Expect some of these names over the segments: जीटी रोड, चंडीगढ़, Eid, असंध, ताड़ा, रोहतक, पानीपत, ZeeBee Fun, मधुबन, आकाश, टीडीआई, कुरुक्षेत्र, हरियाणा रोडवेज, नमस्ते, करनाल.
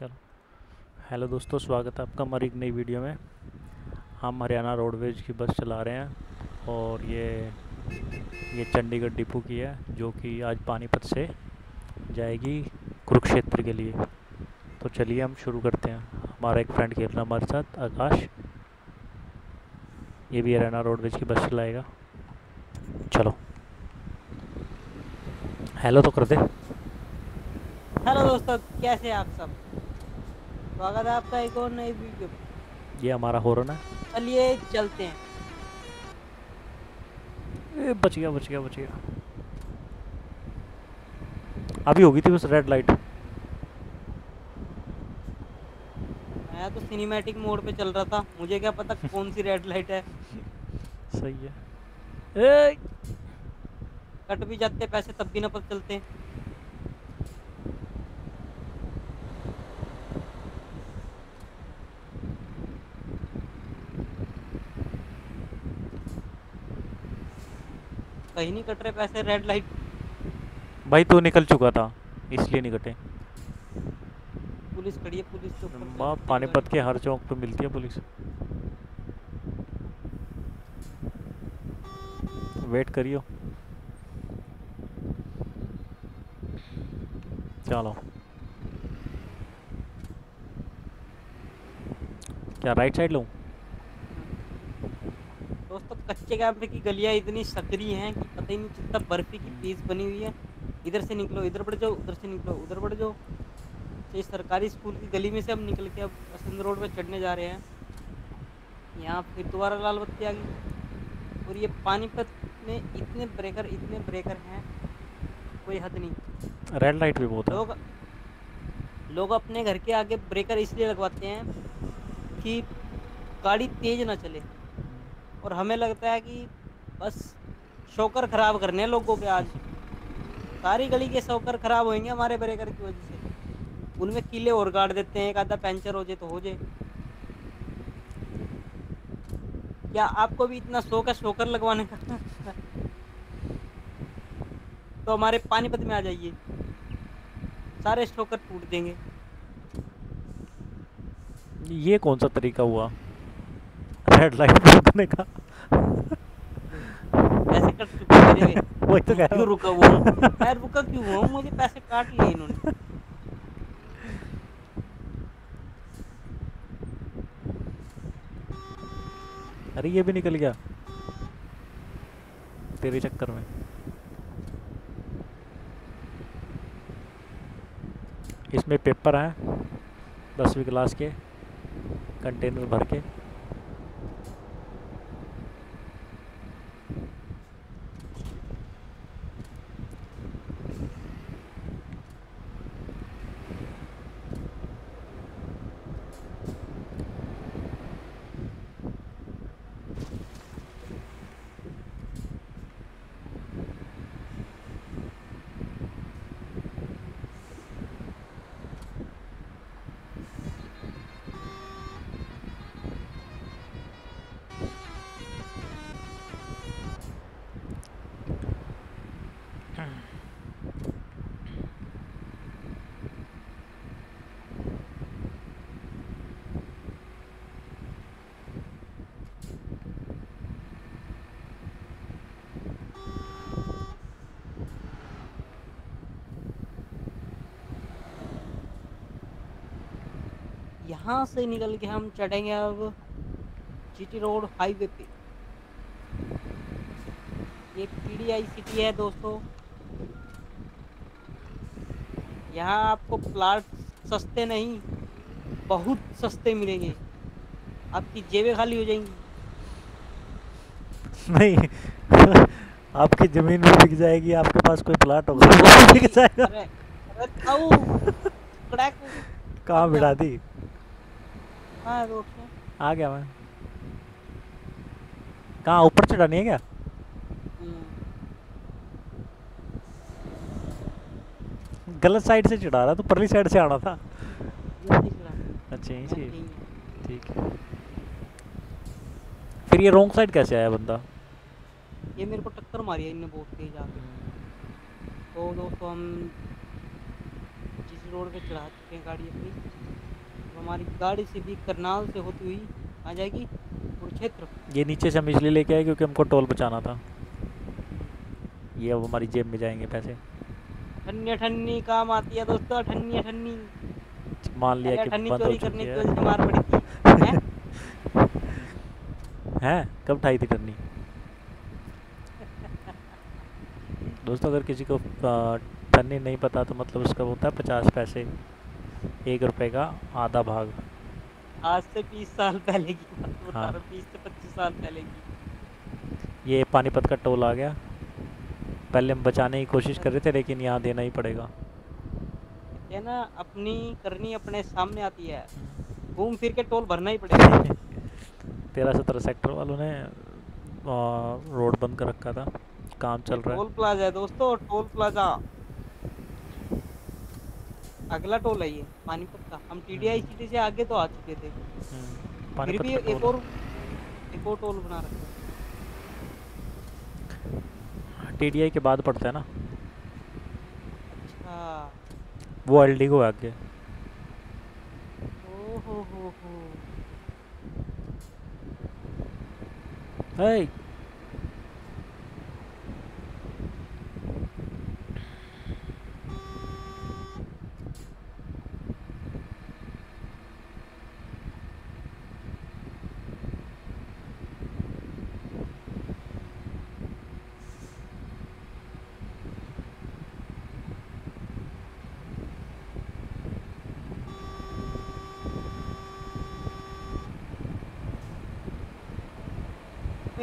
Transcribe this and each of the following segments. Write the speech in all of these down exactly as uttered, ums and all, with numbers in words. चलो हेलो दोस्तों, स्वागत है आपका हमारी एक नई वीडियो में। हम हरियाणा रोडवेज की बस चला रहे हैं और ये ये चंडीगढ़ डिपो की है जो कि आज पानीपत से जाएगी कुरुक्षेत्र के लिए। तो चलिए हम शुरू करते हैं। हमारा एक फ्रेंड खेल रहा है हमारे साथ, आकाश। ये भी हरियाणा रोडवेज की बस चलाएगा। चलो हेलो तो कर दे। हेलो दोस्तों, कैसे हैं आप सब? स्वागत है आपका एक और नई वीडियो। ये हमारा हॉर्न है। चलिए चलते हैं। ए, बच गया बच गया बच गया। अभी होगी थी बस रेड लाइट। मैं तो सिनेमैटिक मोड पे चल रहा था, मुझे क्या पता कौन सी रेड लाइट है। सही है। ए! कट भी जाते पैसे तब भी ना पता चलते। कहीं नहीं कट रहे पैसे। रेड लाइट भाई तो निकल चुका था इसलिए नहीं कटे। पुलिस खड़ी है, पुलिस तो बाप पानीपत के हर चौक पे मिलती है पुलिस। वेट करियो। चलो क्या राइट साइड लूं? दोस्तों कच्चे कैंप की गलियां इतनी सकरी हैं कि पता ही नहीं चलता। बर्फी की पीस बनी हुई है। इधर से निकलो, इधर बढ़ जाओ, उधर से निकलो, उधर बढ़ जाओ। तो इस सरकारी स्कूल की गली में से हम निकल के अब असंध रोड पर चढ़ने जा रहे हैं। यहाँ फिर दोबारा लाल बत्ती आ गई। और ये पानीपत में इतने ब्रेकर इतने ब्रेकर हैं कोई हद नहीं। रेड लाइट भी बहुत है। लोग लोग अपने घर के आगे ब्रेकर इसलिए लगवाते हैं कि गाड़ी तेज ना चले। और हमें लगता है कि बस शौकर ख़राब करने हैं लोगों के। आज सारी गली के शौकर ख़राब होंगे हमारे ब्रेकर की वजह से। उनमें कीले और गाड़ देते हैं। एक आधा पंचर हो जाए तो हो जाए। क्या आपको भी इतना शौक है शौकर लगवाने का? तो हमारे पानीपत में आ जाइए, सारे शौकर टूट देंगे। ये कौन सा तरीका हुआ रेड लाइट रोकने का? पैसे कट चुके मेरे। वही तो कह रहा हूं रुका हुआ हूं। मैं रुका क्यों हुआ हूं? मुझे पैसे काट लिए इन्होंने। अरे ये भी निकल गया तेरे चक्कर में। इसमें पेपर हैं दसवीं क्लास के, कंटेनर भर के। यहाँ से निकल के हम चढ़ेंगे अब जीटी रोड हाईवे पे। ये टीडीआई सिटी है दोस्तों। यहाँ आपको प्लाट सस्ते नहीं बहुत सस्ते मिलेंगे। आपकी जेबें खाली हो जाएंगी। नहीं आपकी जमीन भी बिक जाएगी। आपके पास कोई प्लाट होगा वो बिक जाएगा। अरे अरे कहाँ बिड़ा दी? हाँ रोक आ गया मैं। कहाँ ऊपर चढ़ानी है क्या? गलत साइड से चढ़ा रहा तो परली साइड से आना था। अच्छा यहीं से ठीक है। फिर ये रोंग साइड कैसे आया बंदा? ये मेरे को टक्कर मारी है इनने बहुत तेज आके। तो दोस्तों हम जिस रोड पे चढ़ा चुके हैं गाड़ी अपनी। तो हमारी गाड़ी सीधी करनाल से होती हुई आ जाएगी कुरुक्षेत्र। ये नीचे से हम इसलिए लेके आए क्योंकि हमको टोल बचाना था। ये अब हमारी जेब में जाएंगे पैसे। ठन्नी ठन्नी काम आती है दोस्तों, ठन्नी ठन्नी। मान लिया कि बंद हो चुकी है। चोरी करने की मार पड़ी थी हैं, कब ठाई थी ठन्नी। दोस्तों अगर किसी को ठन्नी नहीं पता तो मतलब उसका होता है पचास पैसे, एक रुपए का आधा भाग। आज से बीस साल पहले की बात बता रहा हूं, बीस से पच्चीस साल पहले की। ये पानीपत का टोल आ गया। पहले हम बचाने की कोशिश कर रहे थे लेकिन यहाँ देना ही पड़ेगा। ये ना अपनी करनी अपने सामने आती है, घूम फिर के टोल भरना ही पड़ेगा। तेरह सत्रह सेक्टर वालों ने रोड बंद कर रखा था, काम चल रहा है। टोल प्लाजा है दोस्तों, टोल प्लाजा। अगला टोल है ये पानीपत का। हम टीडीआई सिटी से आगे तो आ चुके थे, फिर भी एक और एक और टोल बना रखा। टीडीआई के बाद पड़ता है ना। अच्छा वो एलडी को आगे। ओ हो हो हो। हे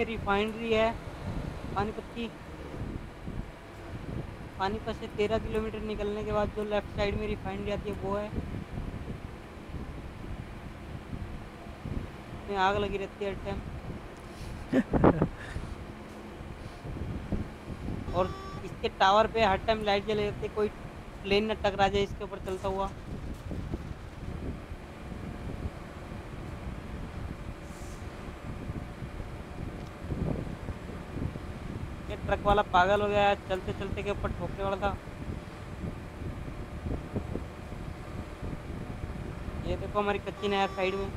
रिफाइनरी है पानीपत की। पानीपत से तेरह किलोमीटर निकलने के बाद जो लेफ्ट साइड में रिफाइनरी आती है वो है। इसमें आग लगी रहती है हर टाइम और इसके टावर पे हर टाइम लाइट जल रहती है, कोई प्लेन न टकरा जाए इसके ऊपर चलता हुआ। ट्रक वाला पागल हो गया, चलते चलते के ऊपर ठोकने वाला था। ये देखो हमारी कच्ची नहर साइड में। कार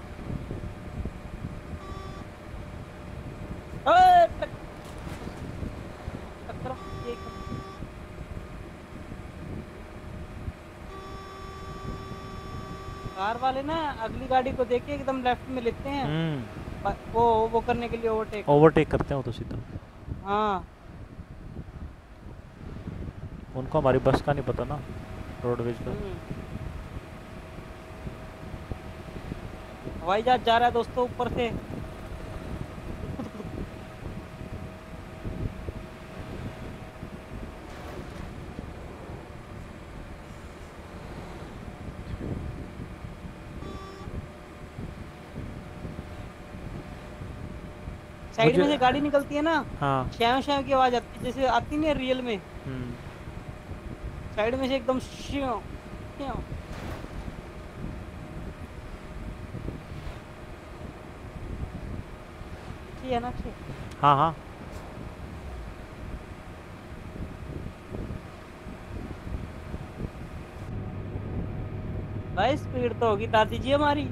वाले ना अगली गाड़ी को देख के एकदम लेफ्ट में लेते हैं, वो वो करने के लिए ओवरटेक ओवरटेक करते हैं तो सीधा। हाँ उनको हमारी बस का नहीं पता ना, रोडवेज का। हवाई जहाज जा रहा है दोस्तों ऊपर से। साइड में से गाड़ी निकलती है ना, हाँ। श्याम श्याम की आवाज आती है, जैसे आती नहीं है रियल में। साइड में से एकदम श्यों श्यों। ठीक है ना, ठीक। हाँ हाँ भाई स्पीड तो होगी दादी जी हमारी।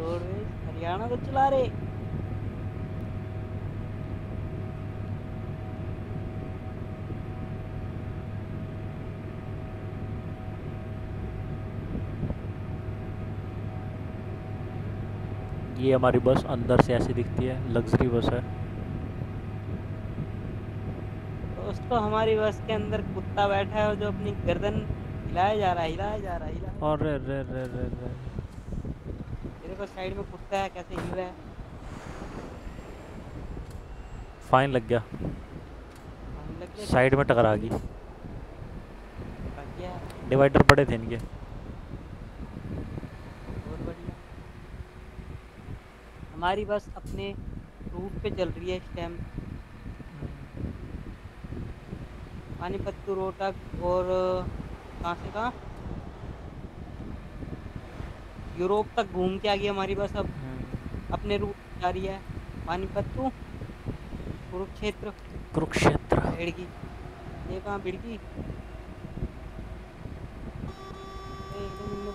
रोडवेज हरियाणा को चला रहे। ये हमारी बस अंदर से ऐसी दिखती है, लग्जरी बस है दोस्तों। हमारी बस के अंदर कुत्ता बैठा है जो अपनी गर्दन हिलाया जा रहा है, हिलाया जा रहा है, हिलाया। और रे रे रे रे रे मेरे को साइड में कुत्ता है, कैसे हिल रहा है। फाइन लग गया, साइड में टकरा गई। डिवाइडर पड़े थे इनके। हमारी बस अपने रूट पे चल रही है इस टाइम। पानीपत टू रोहतक और कहाँ से कहाँ यूरोप तक घूम के आ गई हमारी बस। अब अपने रूट जा रही है पानीपत टू कुरुक्षेत्र। कुरुक्षेत्र ये कहाँ बिड़की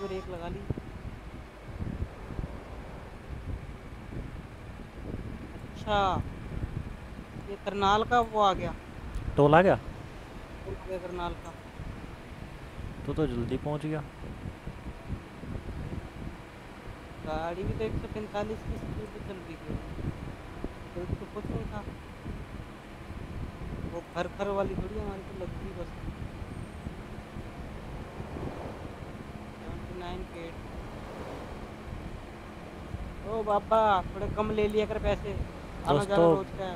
ब्रेक लगा ली। अच्छा ये करनाल का वो आ गया टोल आ गया करनाल का तो तो जल्दी पहुंच गया। गाड़ी भी तो एक सौ पैंतालीस की स्पीड पे चल रही है तो कुछ नहीं था वो खर खर वाली थोड़ी हमारी तो लगती बस। उन्यासी ओ बाबा थोड़े कम ले लिया कर पैसे। दोस्तों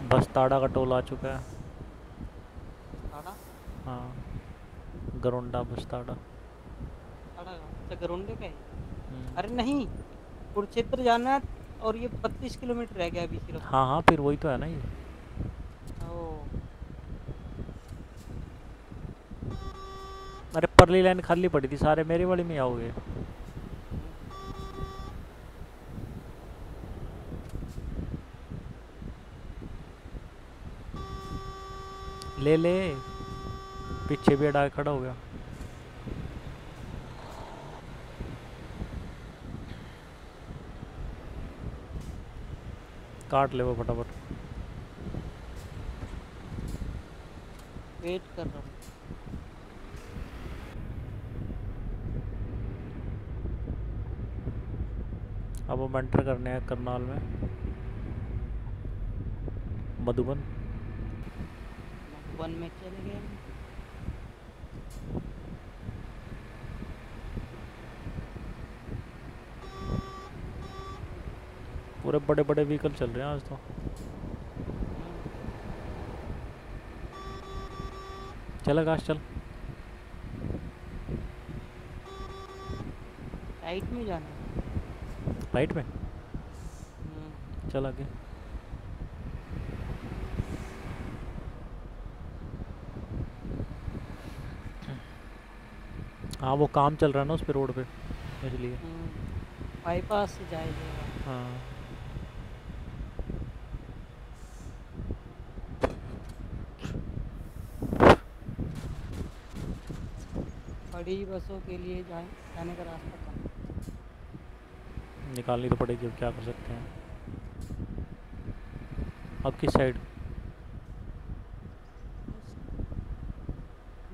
बस ताड़ा का टोल आ चुका है। ताड़ा हाँ गरुंडा बस ताड़ा ताड़ा गरुंडे का है। अरे नहीं कुरुक्षेत्र जाना है और ये बत्तीस किलोमीटर रह गया अभी सिर्फ। हाँ हाँ फिर वही तो है ना ये ओ। अरे परली लाइन खाली पड़ी थी सारे मेरे वाली में आओगे। ले ले पीछे भी अड़ा खड़ा हो गया। काट ले वो फटाफट। वेट कर रहा हूं। अब हम एंटर करने हैं करनाल में मधुबन मधुबन में चले गए। पूरे बड़े बड़े व्हीकल चल रहे हैं आज तो। चल आकाश चल राइट में जाना राइट में चल आगे। हाँ वो काम चल रहा है ना उस पे रोड पे इसलिए बाईपास से जाएगा। हाँ बड़ी बसों के लिए जाए जाने का रास्ता कम निकालनी तो पड़ेगी। अब क्या कर सकते हैं। अब किस साइड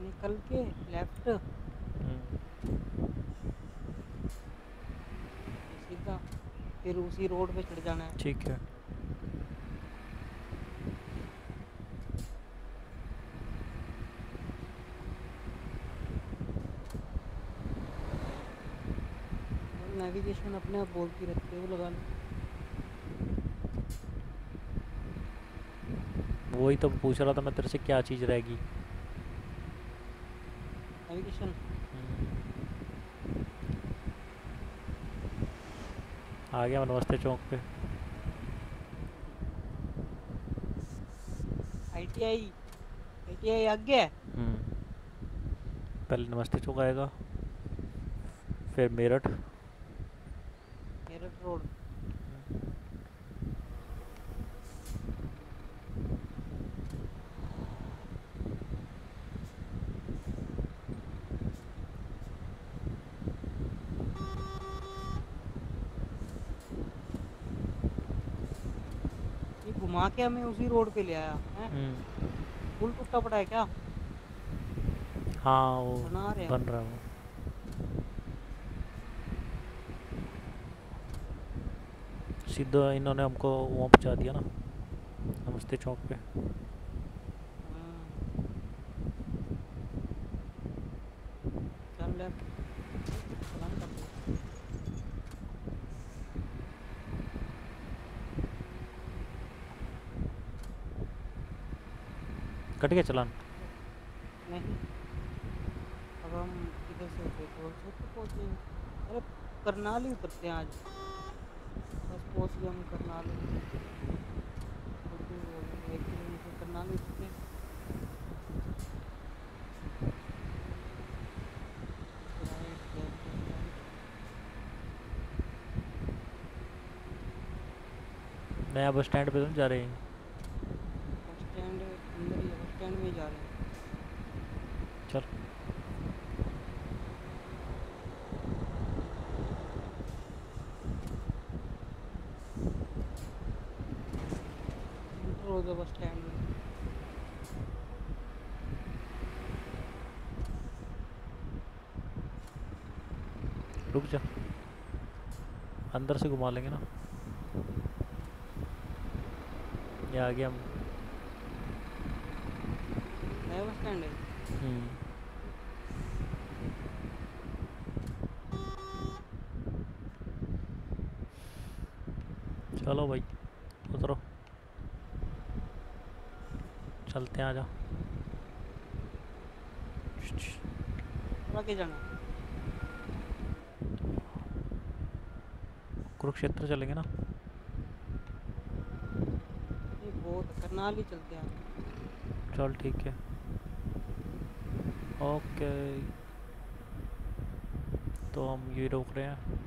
निकल के लेफ्ट सीधा फिर उसी रोड पे चढ़ जाना है। ठीक है नेविगेशन अपने आप बोलती रहती है वो लगा लो। वही तो पूछ रहा था मैं तेरे से क्या चीज रहेगी। नेविगेशन आ गया नमस्ते चौक पे। आईटीआई आईटीआई आ गया। पहले नमस्ते चौक आएगा फिर मेरठ रोड। ये घुमा के हमें उसी रोड पे ले आया है। पुल टूटा पड़ा है क्या। हाँ वो बना रहे बन रहा है। सीधा इन्होंने हमको वहाँ पहुँचा दिया ना नमस्ते चौक पे। कट गया चलान नहीं। अब हम इधर से पहुँचे। अरे करनाल ही उतरते हैं आज करनाल करनाल नया बस स्टैंड पे तो जा रहे हैं। बस स्टैंड चल हो गया बस स्टैंड में। रुक जा, अंदर से घुमा लेंगे ना। ये आ गया हम, नया बस स्टैंड है। हम्म चलो भाई उतरो, चलते हैं। आजा आगे जाना, कुरुक्षेत्र चलेंगे ना। ये बहुत करनाल भी चलते हैं। चल ठीक है, ओके। तो हम ये रोक रहे हैं।